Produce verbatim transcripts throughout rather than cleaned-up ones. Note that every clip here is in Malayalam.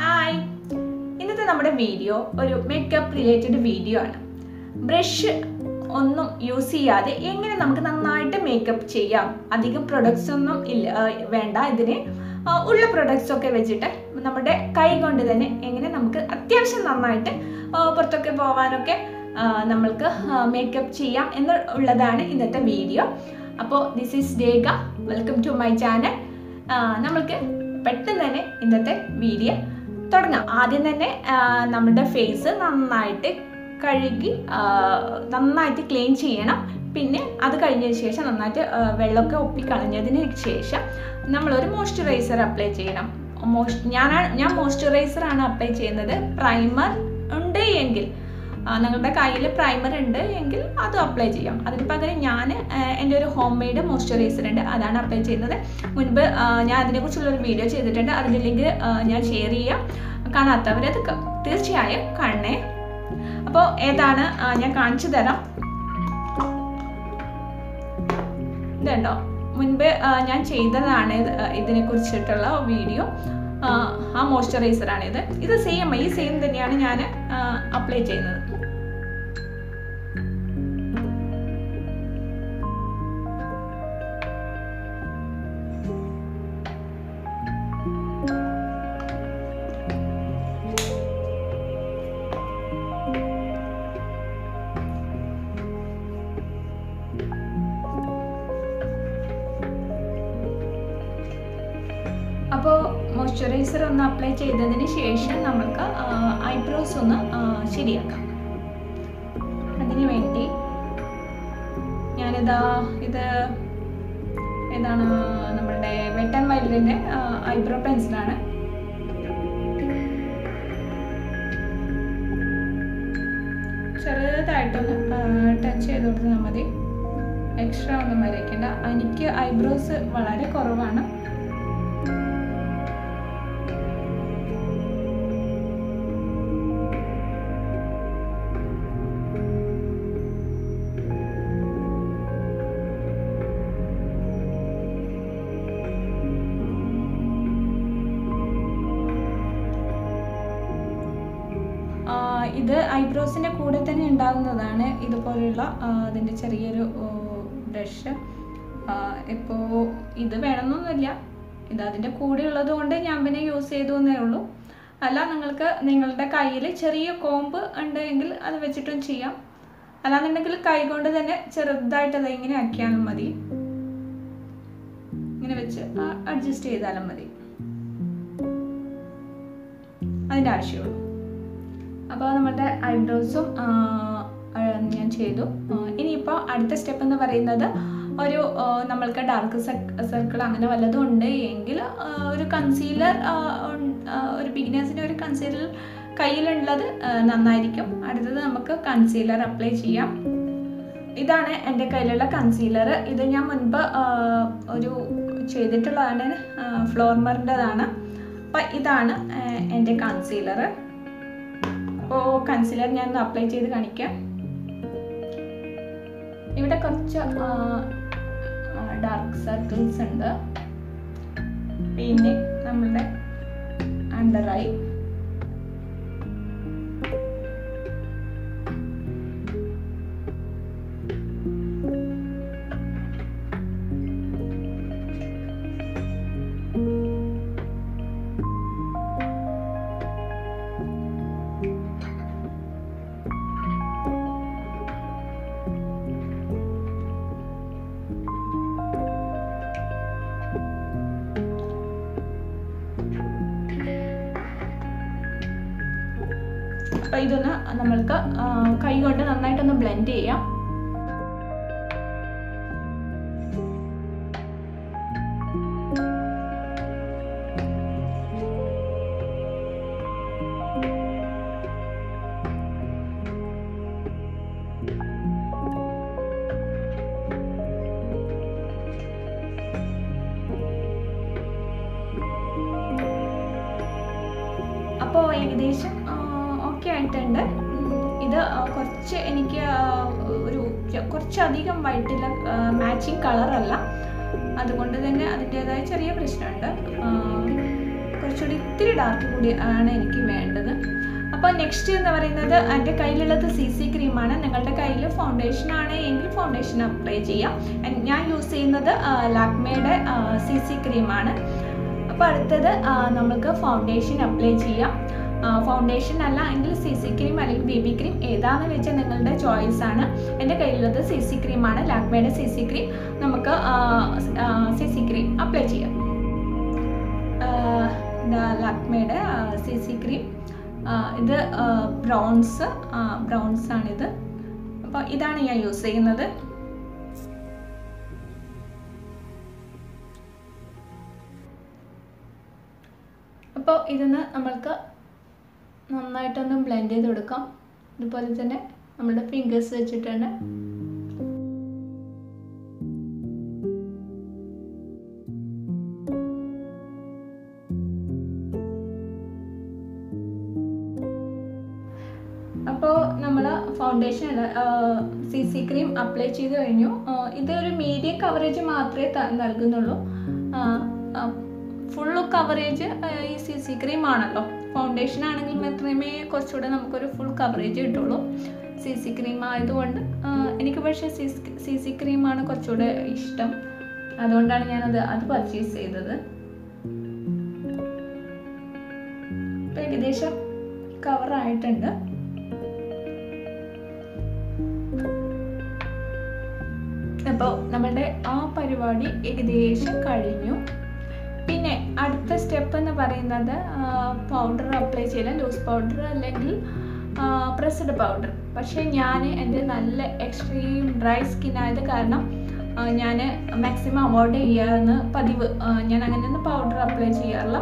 Hi! This is our video, a makeup related video. Brush on use how we can makeup. That is products on Ulla products okay vegetable. Namade Kai Gondane Engine Namka Attention Portoke Bovanoke Namalka makeup Chiam in the Uladana in the video. Apo this is Dega. Welcome to my channel. Namalke Petanane in the video. Torna Adinane Namada face Namite Karigi Namite clean chiena. Pinne, that's why we have to apply moisturizer. I apply moisturizer and primer. I primer and apply it. I homemade moisturizer. I video. Then, മുൻപേ ഞാൻ ചെയ്തതാണ് ഇതിനെക്കുറിച്ചിട്ടുള്ള വീഡിയോ ആ മോയ്സ്ചറൈസർ ആണ് ഇത് ഇത് സെയിം ഈ സെയിം തന്നെയാണ് ഞാൻ അപ്ലൈ ചെയ്യുന്നത് Moisturizer on the apply to the initiation, Namaka, eyebrows on the Shiriaka. And then you went the Yanada with the wet and wild in the eyebrow pencil. Shall the item touch the Namadi extra on the Maricana? I need your eyebrows Valade Coravana. This eyebrows in a coda than in down the dana, either porilla, then the cherry brush. Epo either Vananolia, either the codilla, the one day Yamene, you say do Nerlo. Alan Nangalka, Ningle the Kayle, cherry comb, and the angle at the vegetable chia. Alan Nangal Kai gonda the net, cherub diet at the Indian Akan Madi. In which adjust the Alamadi. And I should. Eyebrows are the step in the Varina or you dark circle and concealer or beginners in your concealer Kail and Lather Nanaricum, at the Namaka concealer apply chia. Idana and the Kailala concealer, Idanyamanba or you cheditalan floor mardana, but Idana and the concealer. Concealer and apply to the Kanika. If it a culture dark circles under under eye I don't know, I got a night on the blend day. This is a matching color. അതുകൊണ്ട് തന്നെ അതിൻ്റേതായ ചെറിയ പ്രശ്നമുണ്ട്. കുറച്ചുകൂടി ഇത്തിരി ഡാർക്ക് കൂടി ആണ് എനിക്ക് വേണ്ടത്. അപ്പോൾ നെക്സ്റ്റ് എന്ന് പറയുന്നത് എൻ്റെ കയ്യിലുള്ളത് സി സി ക്രീമാണ്. നിങ്ങളുടെ കയ്യിൽ ഫൗണ്ടേഷൻ ആണ് എങ്കിൽ ഫൗണ്ടേഷൻ അപ്ലൈ ചെയ്യാം. ഞാൻ യൂസ് ചെയ്യുന്നത് ലാക്മേയുടെ സി സി ക്രീമാണ്. അപ്പോൾ അടുത്തത് നമുക്ക് ഫൗണ്ടേഷൻ അപ്ലൈ ചെയ്യാം. ഫൗണ്ടേഷൻ അല്ല എങ്കിൽ സി സി ക്രീം അല്ലെങ്കിൽ ബി ബി ക്രീം ഏതാണെന്ന് വെച്ചാൽ നിങ്ങളുടെ ചോയ്സ് ആണ്. എൻ്റെ കയ്യിലുള്ളത് സി സി ക്രീമാണ്, ലാക്മേയുടെ സി സി ക്രീം. നമുക്ക് സി സി ക്രീം അപ്ലൈ ചെയ്യാം. ലാക്മേയുടെ സി സി ക്രീം, ഇത് ബ്രൗൺസ് ബ്രൗൺസാണിത്. അപ്പോൾ ഇതാണ് ഞാൻ യൂസ് ചെയ്യുന്നത്. അപ്പോൾ ഇതിന് നമ്മൾക്ക് നന്നായിട്ടൊന്ന് ബ്ലെൻഡ് ചെയ്ത് കൊടുക്കാം. അതുപോലെ തന്നെ നമ്മുടെ ഫിംഗേഴ്സ് വെച്ചിട്ടാണ്. അപ്പോൾ നമ്മൾ foundation C C cream apply ചെയ്ത് കഴിഞ്ഞു. ഇതൊരു മീഡിയം കവറേജ് മാത്രമേ നൽകുന്നുള്ളൂ. ഫുൾ കവറേജ് ഈ സി സി ക്രീം ആണല്ലോ. ഫൗണ്ടേഷൻ ആണെങ്കിൽ മാത്രമേ കുറച്ചുകൂടെ നമുക്കൊരു ഫുൾ കവറേജ് കിട്ടുള്ളൂ. സി സി ക്രീം ആയതുകൊണ്ട് എനിക്ക് പക്ഷേ സി സി സി ക്രീമാണ് കുറച്ചുകൂടെ ഇഷ്ടം. അതുകൊണ്ടാണ് ഞാനത് അത് പർച്ചേസ് ചെയ്തത്. ഇപ്പം ഏകദേശം കവറായിട്ടുണ്ട്. അപ്പോൾ നമ്മുടെ ആ പരിപാടി ഏകദേശം കഴിഞ്ഞു. പിന്നെ അടുത്ത സ്റ്റെപ്പ് എന്ന് പറയുന്നത് പൗഡർ അപ്ലൈ ചെയ്യണം. ലൂസ് പൗഡർ അല്ലെങ്കിൽ പ്രസ്ഡ് പൗഡർ. പക്ഷേ ഞാൻ എൻ്റെ നല്ല എക്സ്ട്രീം ഡ്രൈ സ്കിൻ ആയത് കാരണം ഞാൻ മാക്സിമം അവോയ്ഡ് ചെയ്യാമെന്ന് പതിവ്. ഞാൻ അങ്ങനെയൊന്നും പൗഡർ അപ്ലൈ ചെയ്യാറില്ല.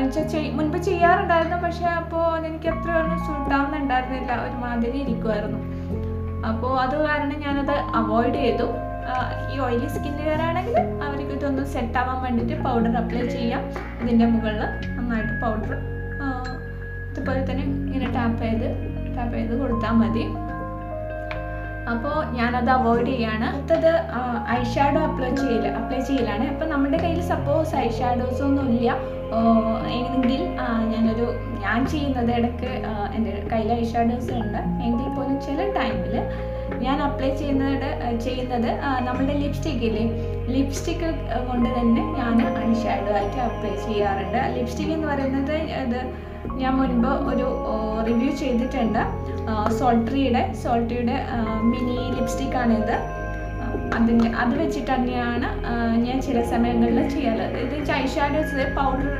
എന്നുവെച്ചാൽ മുൻപ് ചെയ്യാറുണ്ടായിരുന്നു, പക്ഷേ അപ്പോൾ എനിക്ക് അത്ര ഒന്നും സൂട്ടാവുന്നുണ്ടായിരുന്നില്ല. ഒരുമാതിരി ഇരിക്കുമായിരുന്നു. അപ്പോൾ അത് കാരണം ഞാനത് അവോയ്ഡ് ചെയ്തു. ഈ ഓയിലി സ്കിന്നുകാരാണെങ്കിൽ അവർക്ക് ഇതൊന്ന് സെറ്റാവാൻ വേണ്ടിയിട്ട് പൗഡർ അപ്ലൈ ചെയ്യാം. ഇതിൻ്റെ മുകളിൽ നന്നായിട്ട് പൗഡർ ഇതുപോലെ തന്നെ ഇങ്ങനെ ടാപ്പ് ചെയ്ത് ടാപ്പ് ചെയ്ത് കൊടുത്താൽ മതി. അപ്പോൾ ഞാനത് അവോയ്ഡ് ചെയ്യാണ്. അടുത്തത് ഐ ഷാഡോ അപ്ലൈ ചെയ്യൽ അപ്ലൈ ചെയ്യലാണ്. അപ്പോൾ നമ്മുടെ കയ്യിൽ സപ്പോസ് ഐ ഷാഡോസൊന്നും ഇല്ല എങ്കിൽ ഞാനൊരു ഞാൻ ചെയ്യുന്നത് ഇടയ്ക്ക് എൻ്റെ കയ്യിൽ ഐ ഷാഡോസ് ഉണ്ട് എങ്കിൽ പോലും ചില ടൈമിൽ ഞാൻ അപ്ലൈ ചെയ്യുന്നത് ചെയ്യുന്നത് നമ്മുടെ ലിപ്സ്റ്റിക്കില്ലേ, ലിപ്സ്റ്റിക്ക് കൊണ്ട് തന്നെ ഞാൻ ഐ ഷാഡോ ആയിട്ട് അപ്ലൈ ചെയ്യാറുണ്ട്. ലിപ്സ്റ്റിക് എന്ന് പറയുന്നത് ഇത് ഞാൻ മുൻപ് ഒരു റിവ്യൂ ചെയ്തിട്ടുണ്ട്. സോൾട്രിയുടെ സോൾട്രിയുടെ മിനി ലിപ്സ്റ്റിക്കാണിത്. അതിന് അത് വെച്ചിട്ട് തന്നെയാണ് ഞാൻ ചില സമയങ്ങളിൽ ചെയ്യാറുള്ളത്. ഇത് ഐ ഷാഡോസ് പൗഡർ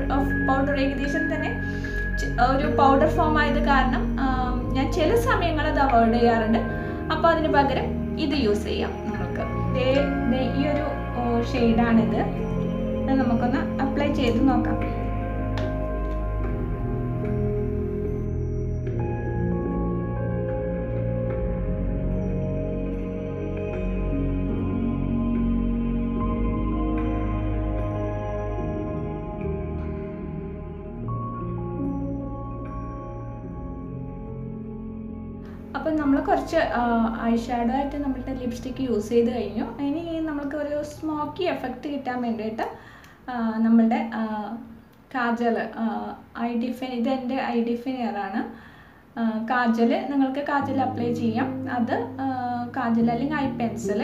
പൗഡർ ഏകദേശം തന്നെ ഒരു പൗഡർ ഫോം ആയത് കാരണം ഞാൻ ചില സമയങ്ങൾ അത് അവോയ്ഡ് ചെയ്യാറുണ്ട്. അപ്പോൾ അതിന് പകരം ഇത് യൂസ് ചെയ്യാം. നമുക്ക് ഈ ഒരു ഷെയ്ഡാണിത്. നമുക്കൊന്ന് അപ്ലൈ ചെയ്ത് നോക്കാം. അപ്പം നമ്മൾ കുറച്ച് ഐ ഷാഡോ ആയിട്ട് നമ്മളുടെ ലിപ്സ്റ്റിക്ക് യൂസ് ചെയ്ത് കഴിഞ്ഞു. ഇനി നമുക്ക് ഒരു സ്മോക്കി എഫക്റ്റ് കിട്ടാൻ വേണ്ടിയിട്ട് നമ്മളുടെ കാജൽ ഐ ഡിഫൈൻ, ഇത് എൻ്റെ ഐ ഡിഫൈനറാണ്. കാജൽ നിങ്ങൾക്ക് കാജൽ അപ്ലൈ ചെയ്യാം. അത് കാജൽ അല്ലെങ്കിൽ ഐ പെൻസിൽ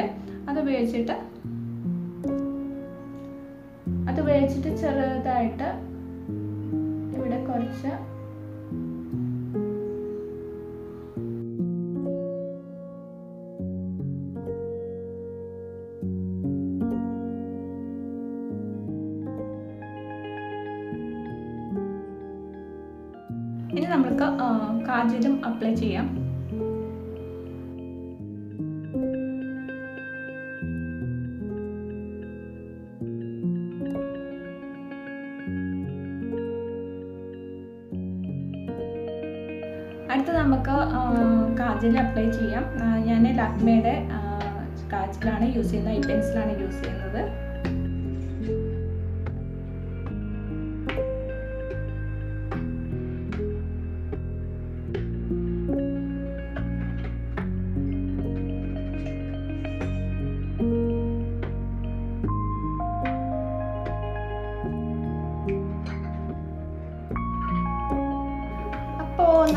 അത് ഉപയോഗിച്ചിട്ട് അത് ഉപയോഗിച്ചിട്ട് ചെറുതായിട്ട് ഇവിടെ കുറച്ച് ഇനി നമ്മൾക്ക് കാജലും അപ്ലൈ ചെയ്യാം. അടുത്ത നമുക്ക് കാജൽ അപ്ലൈ ചെയ്യാം. ഞാൻ ലാക്മേയുടെ കാജലാണ് യൂസ് ചെയ്യുന്നത്, ഐ പെൻസിലാണ് യൂസ് ചെയ്യുന്നത്.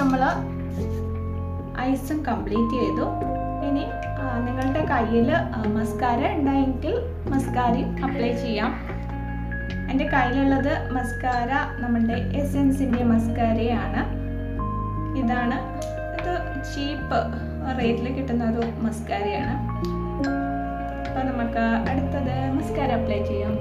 നമ്മൾ ഐസും കംപ്ലീറ്റ് ചെയ്തു. ഇനി നിങ്ങളുടെ കയ്യിൽ മസ്കാര ഉണ്ടായെങ്കിൽ മസ്കാരയും അപ്ലൈ ചെയ്യാം. എൻ്റെ കയ്യിലുള്ളത് മസ്കാര നമ്മുടെ എസെൻസിൻ്റെ മസ്കാരയാണ്. ഇതാണ്, ഇത് ചീപ്പ് റേറ്റിൽ കിട്ടുന്ന ഒരു മസ്കാരയാണ്. അപ്പോൾ നമുക്ക് അടുത്തത് മസ്കാര അപ്ലൈ ചെയ്യാം.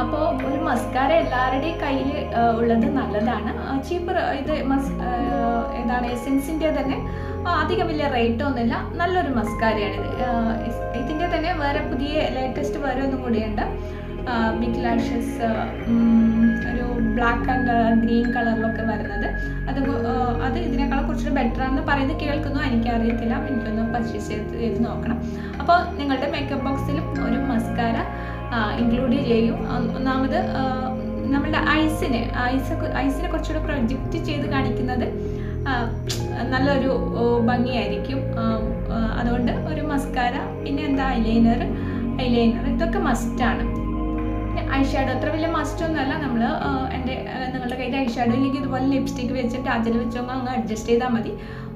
അപ്പോൾ ഒരു മസ്കാര എല്ലാവരുടെയും കയ്യിൽ ഉള്ളത് നല്ലതാണ്. ചീപ്പ് ഇത് മസ് എന്താണ് എസെൻസിൻ്റെ തന്നെ അധികം വലിയ റേറ്റൊന്നുമില്ല, നല്ലൊരു മസ്കാരയാണിത്. ഇതിൻ്റെ തന്നെ വേറെ പുതിയ ലേറ്റസ്റ്റ് വേറെ ഒന്നും കൂടിയുണ്ട്, ബിഗ് ലാഷസ് ഒരു ബ്ലാക്ക് ആൻഡ് ഗ്രീൻ കളറിലൊക്കെ വരുന്നത്. അത് അത് ഇതിനേക്കാൾ കുറച്ചുകൂടി ബെറ്റർ ആണെന്ന് പറയുന്നത് കേൾക്കുന്നു, എനിക്കറിയത്തില്ല. എനിക്കൊന്ന് പർച്ചേസ് ചെയ്ത് ചെയ്ത് നോക്കണം. അപ്പോൾ നിങ്ങളുടെ മേക്കപ്പ് ബോക്സിലും ഒരു മസ്കാര ഇൻക്ലൂഡ് ചെയ്യും. ഒന്നാമത് നമ്മുടെ ഐസിനെ ഐസ് ഐസിനെ കുറച്ചുകൂടി പ്രൊജക്റ്റ് ചെയ്ത് കാണിക്കുന്നത് നല്ലൊരു ഭംഗിയായിരിക്കും. അതുകൊണ്ട് ഒരു മസ്കാര, പിന്നെ എന്താ ഐലൈനർ ഐലൈനർ ഇതൊക്കെ മസ്റ്റാണ്. ഐഷാഡോ അത്ര വലിയ മസ്റ്റൊന്നുമല്ല. നമ്മൾ എൻ്റെ നിങ്ങളുടെ കയ്യിൽ ഐഷാഡോ ഇല്ലെങ്കിൽ ഇതുപോലെ ലിപ്സ്റ്റിക്ക് വെച്ചിട്ട് അതിൽ വെച്ചോങ്ങ് അങ്ങ് അഡ്ജസ്റ്റ് ചെയ്താൽ മതി.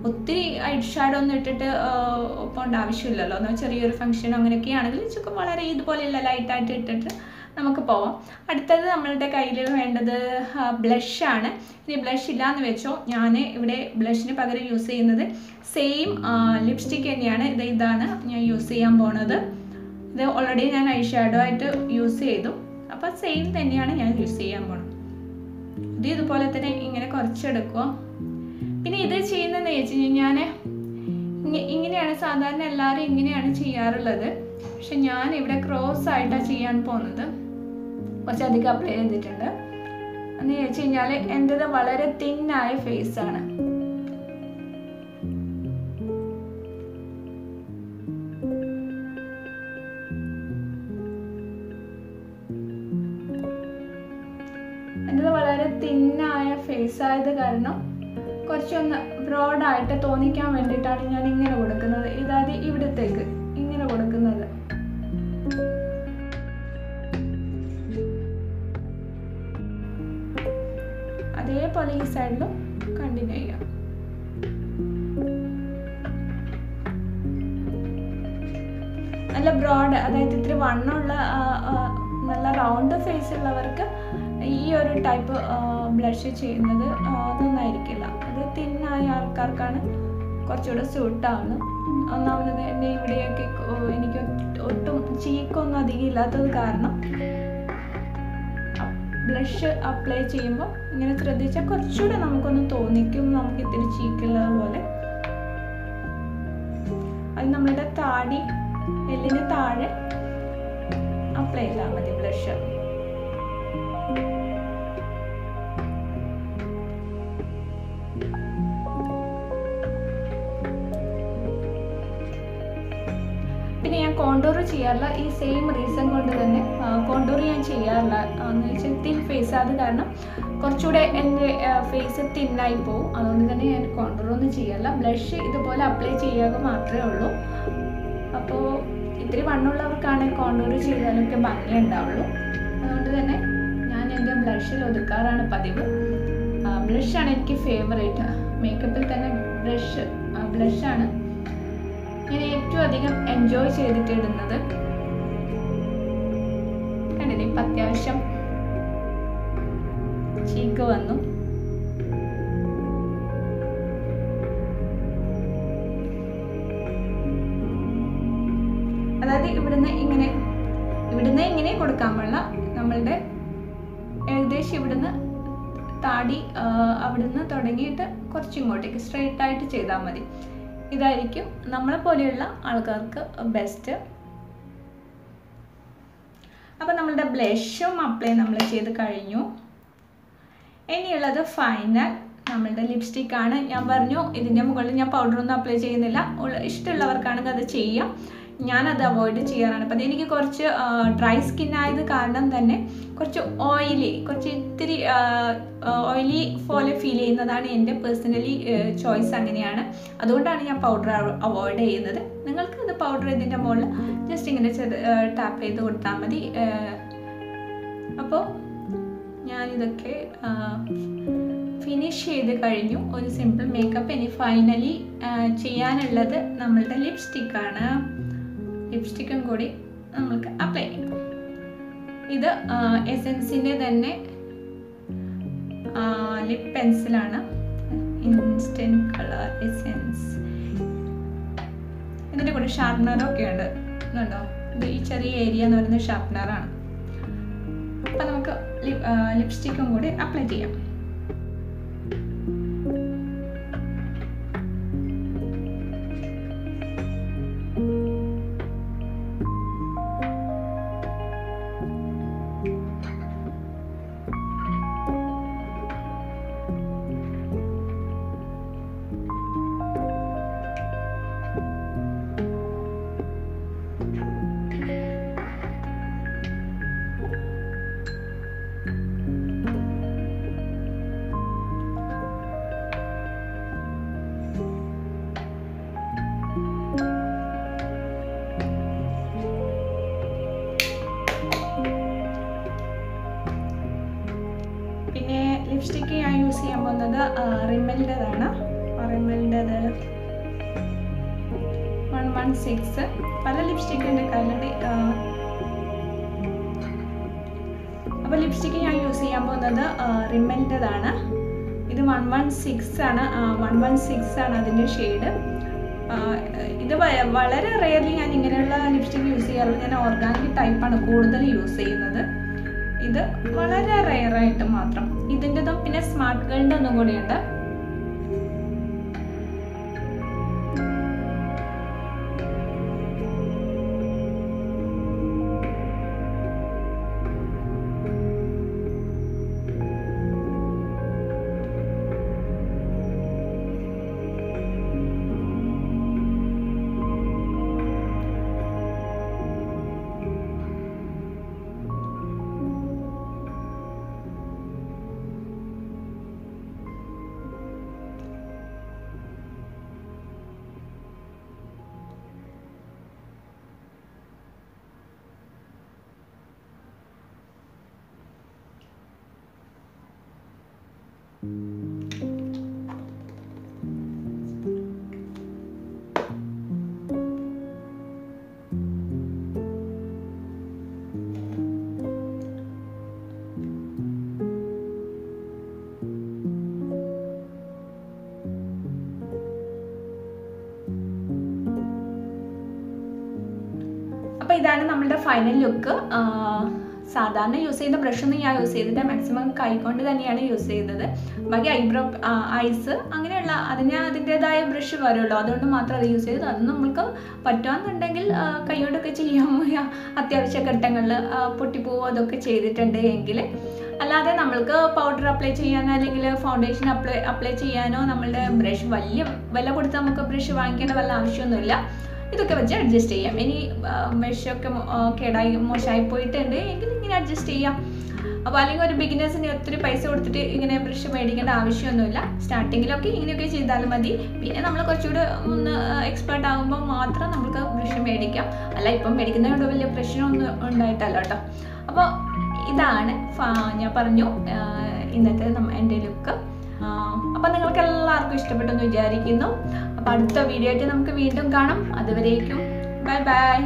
ഒത്തിരി ഐഷാഡോ ഒന്നും ഇട്ടിട്ട് പോകേണ്ട ആവശ്യമില്ലല്ലോ. എന്നാൽ ചെറിയൊരു ഫംഗ്ഷൻ അങ്ങനെയൊക്കെ ആണെങ്കിൽ ചുക്കും വളരെ ഇതുപോലെയുള്ള ലൈറ്റായിട്ട് ഇട്ടിട്ട് നമുക്ക് പോവാം. അടുത്തത് നമ്മളുടെ കയ്യിൽ വേണ്ടത് ബ്ലഷാണ്. ഇനി ബ്ലഷ് ഇല്ലയെന്ന് വെച്ചോ, ഞാൻ ഇവിടെ ബ്ലഷിന് പകരം യൂസ് ചെയ്യുന്നത് സെയിം ലിപ്സ്റ്റിക്ക് തന്നെയാണ്. ഇത് ഇതാണ് ഞാൻ യൂസ് ചെയ്യാൻ പോണത്. ഇത് ഓൾറെഡി ഞാൻ ഐഷാഡോ ആയിട്ട് യൂസ് ചെയ്തു, അപ്പോൾ സെയിം തന്നെയാണ് ഞാൻ യൂസ് ചെയ്യാൻ പോണത്. ഇത് ഇതുപോലെ തന്നെ ഇങ്ങനെ കുറച്ചെടുക്കുക. പിന്നെ ഇത് ചെയ്യുന്നതെന്ന് വെച്ച് കഴിഞ്ഞാൽ ഇങ്ങനെയാണ് സാധാരണ എല്ലാവരും ഇങ്ങനെയാണ് ചെയ്യാറുള്ളത്, പക്ഷെ ഞാൻ ഇവിടെ ക്രോസ് ആയിട്ടാണ് ചെയ്യാൻ പോകുന്നത്. കുറച്ചധികം അപ്ലൈ ചെയ്തിട്ടുണ്ട്. എന്ന് ചോദിച്ചു കഴിഞ്ഞാൽ എൻ്റെത് വളരെ തിന്നായ ഫേസാണ്. എൻ്റെത് വളരെ തിന്നായ ഫേസ് ആയത് കാരണം കുറച്ചൊന്ന് ബ്രോഡായിട്ട് തോന്നിക്കാൻ വേണ്ടിയിട്ടാണ് ഞാൻ ഇങ്ങനെ കൊടുക്കുന്നത്. ഇതായത് ഇവിടത്തേക്ക് ഇങ്ങനെ കൊടുക്കുന്നത്. അതേപോലെ ഈ സൈഡിലും കണ്ടിന്യൂ ചെയ്യാം. നല്ല ബ്രോഡ്, അതായത് ഇത്തിരി വണ്ണമുള്ള നല്ല റൗണ്ട് ഫേസ് ഉള്ളവർക്ക് ഈ ഒരു ടൈപ്പ് ബ്ലഷ് ചെയ്യുന്നത് നന്നായിരിക്കില്ല. അത് തിന്നായ ആൾക്കാർക്കാണ് കുറച്ചുകൂടെ സ്യൂട്ടാവുന്നത്. ഒന്നാമത് എൻ്റെ ഇവിടെയൊക്കെ എനിക്ക് ഒട്ടും ചീക്കൊന്നും അധികം ഇല്ലാത്തത് കാരണം ബ്ലഷ് അപ്ലൈ ചെയ്യുമ്പോൾ ഇങ്ങനെ ശ്രദ്ധിച്ചാൽ കുറച്ചുകൂടെ നമുക്കൊന്ന് തോന്നിക്കും നമുക്ക് ഇത്തിരി ചീക്കുള്ളത് പോലെ. അത് നമ്മളുടെ താടി എല്ലിന് താഴെ അപ്ലൈ ചെയ്താൽ മതി ബ്ലഷ്. പിന്നെ ഞാൻ കോണ്ടൂർ ചെയ്യാറില്ല, ഈ സെയിം റീസൺ കൊണ്ട് തന്നെ കോണ്ടൂർ ഞാൻ ചെയ്യാറില്ല. എന്ന് വെച്ചാൽ തിൻ ഫേസ് അത് കാരണം കുറച്ചുകൂടെ എൻ്റെ ഫേസ് തിന്നായി പോവും. അതുകൊണ്ട് തന്നെ ഞാൻ കോണ്ടൂർ ഒന്നും ചെയ്യാറില്ല. ബ്ലഷ് ഇതുപോലെ അപ്ലൈ ചെയ്യുക മാത്രമേ ഉള്ളൂ. അപ്പോൾ ഇത്തിരി വണ്ണുള്ളവർക്കാണ് കോണ്ടൂർ ചെയ്താലൊക്കെ ഭംഗി ഉണ്ടാവുള്ളൂ. അതുകൊണ്ട് തന്നെ ഞാൻ എൻ്റെ ബ്ലഷിൽ ഒതുക്കാറാണ് പതിവ്. ബ്ലഷാണ് എനിക്ക് ഫേവറേറ്റ്. മേക്കപ്പിൽ തന്നെ ബ്ലഷ് ബ്ലഷാണ് ഞാൻ ഏറ്റവും അധികം എൻജോയ് ചെയ്തിട്ട് ഇടുന്നത്. കണ്ടില്ലേ, ഇപ്പം അത്യാവശ്യം ചീക്ക് വന്നു. അതായത് ഇവിടുന്ന് ഇങ്ങനെ ഇവിടുന്ന് ഇങ്ങനെ കൊടുക്കാൻ പാടില്ല. നമ്മളുടെ ഏകദേശം ഇവിടുന്ന് താടി അവിടുന്ന് തുടങ്ങിയിട്ട് കുറച്ചിങ്ങോട്ടേക്ക് സ്ട്രെയിറ്റ് ആയിട്ട് ചെയ്താൽ മതി. ഇതായിരിക്കും നമ്മളെ പോലെയുള്ള ആൾക്കാർക്ക് ബെസ്റ്റ്. അപ്പം നമ്മളുടെ ബ്ലഷും അപ്ലൈ നമ്മൾ ചെയ്ത് കഴിഞ്ഞു. ഇനിയുള്ളത് ഫൈനൽ നമ്മളുടെ ലിപ്സ്റ്റിക്കാണ്. ഞാൻ പറഞ്ഞു ഇതിൻ്റെ മുകളിൽ ഞാൻ പൗഡറൊന്നും അപ്ലൈ ചെയ്യുന്നില്ല. ഇഷ്ടമുള്ളവർക്കാണെങ്കിൽ അത് ചെയ്യാം. ഞാനത് അവോയ്ഡ് ചെയ്യാറാണ് പതിവ്. എനിക്ക് കുറച്ച് ഡ്രൈ സ്കിൻ ആയത് കാരണം തന്നെ കുറച്ച് ഓയിലി കുറച്ച് ഇത്തിരി ഓയിലി പോലെ ഫീൽ ചെയ്യുന്നതാണ് എൻ്റെ പേഴ്സണലി ചോയ്സ്, അങ്ങനെയാണ്. അതുകൊണ്ടാണ് ഞാൻ പൗഡർ അവോയ്ഡ് ചെയ്യുന്നത്. നിങ്ങൾക്ക് അത് പൗഡർ ഇതിൻ്റെ മുകളിൽ ജസ്റ്റ് ഇങ്ങനെ ടാപ്പ് ചെയ്ത് കൊടുത്താൽ മതി. അപ്പോൾ ഞാനിതൊക്കെ ഫിനിഷ് ചെയ്ത് കഴിഞ്ഞു. ഒരു സിമ്പിൾ മേക്കപ്പ് ഇനി ഫൈനലി ചെയ്യാനുള്ളത് നമ്മളുടെ ലിപ്സ്റ്റിക്കാണ്. ലിപ്സ്റ്റിക്കും കൂടി നമുക്ക് അപ്ലൈ ചെയ്യാം. ഇത് എസെൻസിൻ്റെ തന്നെ ലിപ് പെൻസിലാണ്, ഇൻസ്റ്റൻറ്റ് കളർ എസെൻസ്. ഇതിൻ്റെ കൂടെ ഷാർപ്പ്നറൊക്കെ ഉണ്ട്, ഇതുണ്ടോ? ഇത് ഈ ചെറിയ ഏരിയ എന്ന് പറയുന്നത് ഷാർപ്പ്നറാണ്. അപ്പം നമുക്ക് ലിപ്സ്റ്റിക്കും കൂടി അപ്ലൈ ചെയ്യാം. ലിപ്സ്റ്റിക്ക് ഞാൻ യൂസ് ചെയ്യാൻ പോകുന്നത് റിമലിൻ്റെതാണ്. റിമലിൻ്റെത് വൺ വൺ സിക്സ് പല ലിപ്സ്റ്റിക്കിൻ്റെ കയ്യിലുണ്ട്. അപ്പോൾ ലിപ്സ്റ്റിക്ക് ഞാൻ യൂസ് ചെയ്യാൻ പോകുന്നത് റിമലിൻ്റെതാണ്. ഇത് വൺ വൺ സിക്സ് ആണ് വൺ വൺ സിക്സ് ആണ് അതിൻ്റെ ഷെയ്ഡ്. ഇത് വളരെ റെയർലി ഞാൻ ഇങ്ങനെയുള്ള ലിപ്സ്റ്റിക്ക് യൂസ് ചെയ്യാറുള്ളൂ. ഞാൻ ഓർഗാനിക് ടൈപ്പാണ് കൂടുതൽ യൂസ് ചെയ്യുന്നത്. ഇത് വളരെ റെയറായിട്ട് മാത്രം. ഇതിൻ്റെതും പിന്നെ സ്മാർട്ട് ഗേളിൻ്റെ ഒന്നും കൂടിയുണ്ട്. അപ്പോൾ ഇതാണ് നമ്മളുടെ ഫൈനൽ ലുക്ക്. സാധാരണ യൂസ് ചെയ്യുന്ന ബ്രഷൊന്നും ഞാൻ യൂസ് ചെയ്തിട്ട് മാക്സിമം കൈകൊണ്ട് തന്നെയാണ് യൂസ് ചെയ്തത്. ബാക്കി ഐബ്രോ ഐസ് അങ്ങനെയുള്ള അതിന് അതിൻ്റെതായ ബ്രഷ് വരുമല്ലോ, അതുകൊണ്ട് മാത്രം അത് യൂസ് ചെയ്തത്. അത് നമുക്ക് പറ്റുകയെന്നുണ്ടെങ്കിൽ കൈയോടൊക്കെ ചെയ്യാൻ അത്യാവശ്യ ഘട്ടങ്ങളിൽ പൊട്ടിപ്പോവും അതൊക്കെ ചെയ്തിട്ടുണ്ട് എങ്കിൽ. അല്ലാതെ നമ്മൾക്ക് പൗഡർ അപ്ലൈ ചെയ്യാനോ അല്ലെങ്കിൽ ഫൗണ്ടേഷൻ അപ്ലൈ അപ്ലൈ ചെയ്യാനോ നമ്മളുടെ ബ്രഷ് വലിയ വില കൊടുത്ത് നമുക്ക് ബ്രഷ് വാങ്ങിക്കേണ്ട വല്ല ആവശ്യമൊന്നുമില്ല. ഇതൊക്കെ വെച്ച് അഡ്ജസ്റ്റ് ചെയ്യാം. ഇനി ബ്രഷൊക്കെ കേടായി മോശമായി പോയിട്ടുണ്ട് എങ്കിൽ ഇങ്ങനെ അഡ്ജസ്റ്റ് ചെയ്യാം. അപ്പോൾ അല്ലെങ്കിൽ ഒരു ബിഗിനേഴ്സിന് ഒത്തിരി പൈസ കൊടുത്തിട്ട് ഇങ്ങനെ ബ്രഷ് മേടിക്കേണ്ട ആവശ്യമൊന്നുമില്ല. സ്റ്റാർട്ടിങ്ങിലൊക്കെ ഇങ്ങനെയൊക്കെ ചെയ്താൽ മതി. പിന്നെ നമ്മൾ കുറച്ചുകൂടെ ഒന്ന് എക്സ്പേർട്ട് ആകുമ്പോൾ മാത്രം നമുക്ക് ബ്രഷ് മേടിക്കാം. അല്ല ഇപ്പം മേടിക്കുന്നതുകൊണ്ട് വലിയ പ്രശ്നമൊന്നും ഉണ്ടായിട്ടല്ല കേട്ടോ. അപ്പോൾ ഇതാണ് ഞാൻ പറഞ്ഞു ഇന്നത്തെ എൻ്റെ ലുക്ക്. അപ്പം നിങ്ങൾക്ക് എല്ലാവർക്കും ഇഷ്ടപ്പെട്ടെന്ന് വിചാരിക്കുന്നു. അപ്പോൾ അടുത്ത വീഡിയോ ആയിട്ട് നമുക്ക് വീണ്ടും കാണാം. അതുവരേക്കും ബൈ ബൈ.